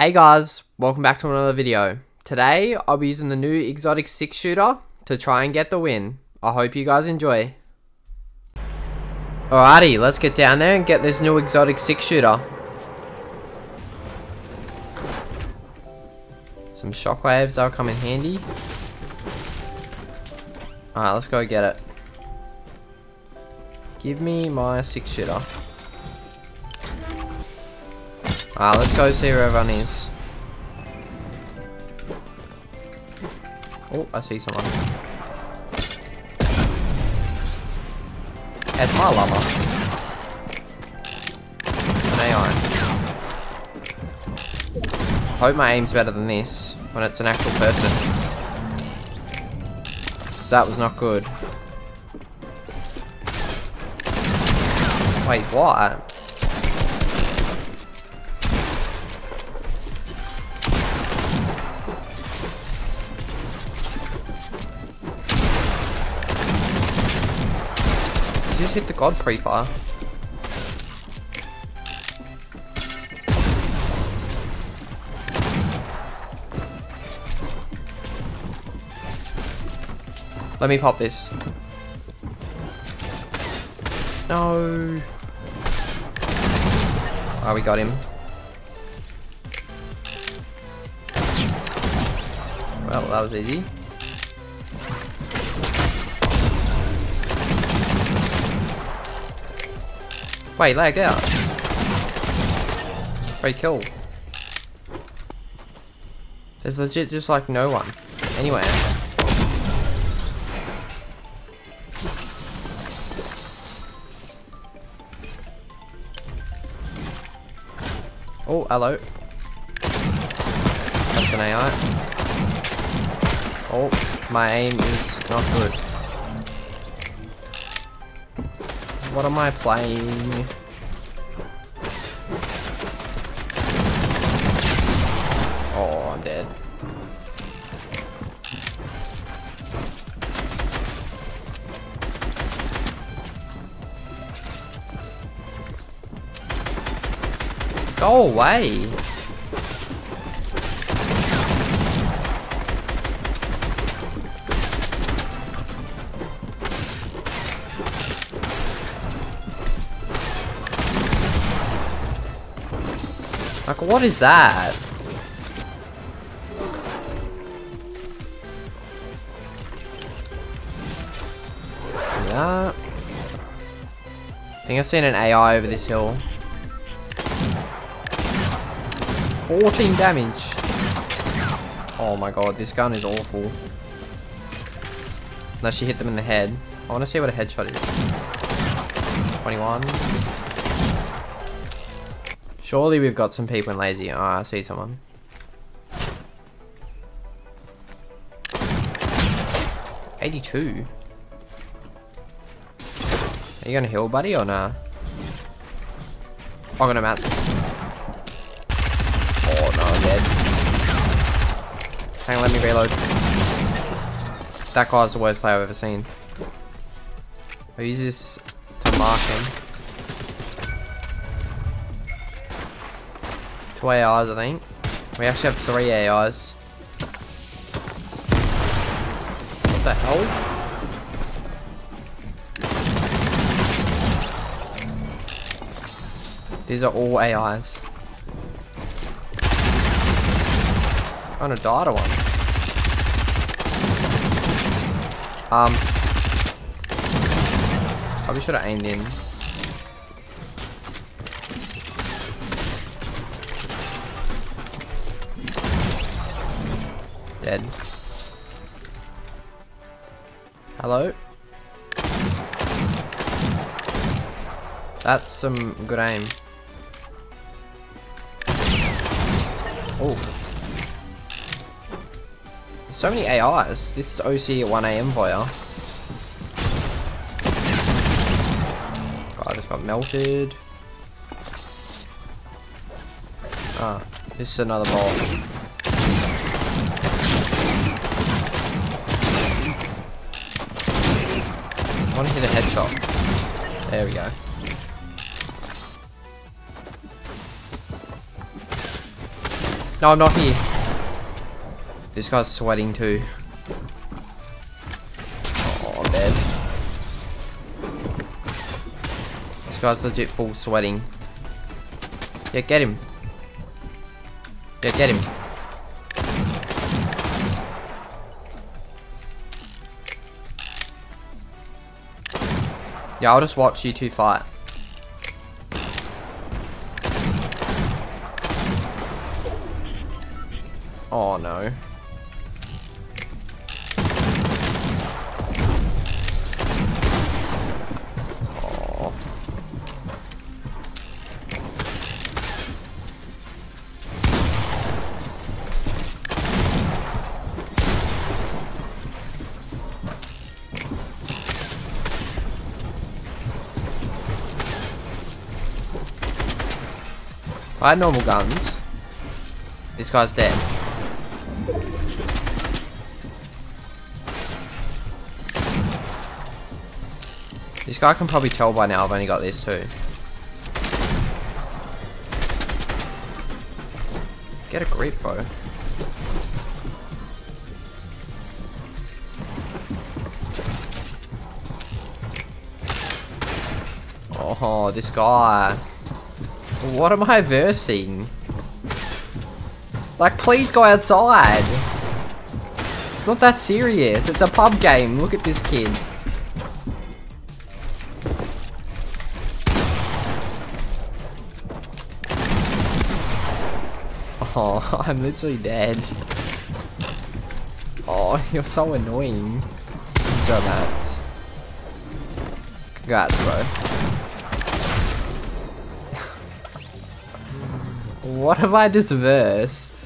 Hey guys, welcome back to another video. Today I'll be using the new exotic 6 shooter to try and get the win. I hope you guys enjoy. Alrighty, let's get down there and get this new exotic 6 shooter. Some shockwaves, that'll come in handy. Alright, let's go get it. Give me my 6 shooter. Alright, let's go see where everyone is. Oh, I see someone. That's my lover. An AI. Hope my aim's better than this when it's an actual person. So that was not good. Wait, what? Just hit the god pre-fire. Let me pop this. No. Oh, we got him. Well, that was easy. Wait, lagged out. Free kill. There's legit just like no one. Anyway. Oh, hello. That's an AI. Oh, my aim is not good. What am I playing? Oh, I'm dead. Go away! Like, what is that? Yeah. I think I've seen an AI over this hill. 14 damage. Oh my god, this gun is awful. Unless you hit them in the head. I want to see what a headshot is. 21. Surely we've got some people in lazy. Ah, oh, I see someone. $82. Are you gonna heal, buddy, or nah? I'm gonna mats. Oh no, I'm dead. Hang on, let me reload. That guy's the worst player I've ever seen. I use this to mark him. 2 AIs, I think. We actually have 3 AIs. What the hell? These are all AIs. I'm gonna die to one. Probably should have aimed in. Dead. Hello? That's some good aim. Oh. So many AIs. This is OC at 1 AM fire. God, I just got melted. Ah, this is another ball. I want to hit a headshot. There we go. No, I'm not here. This guy's sweating too. Oh, I'm dead. This guy's legit full sweating. Yeah, get him. Yeah, get him. Yeah, I'll just watch you two fight. Oh no. Oh. I had normal guns. This guy's dead. This guy can probably tell by now I've only got this too. Get a grip, bro. Oh, this guy. What am I versing? Like, please go outside. It's not that serious. It's a pub game. Look at this kid. Oh, I'm literally dead. Oh, you're so annoying. Dumbass. Congrats, bro. What have I just versed?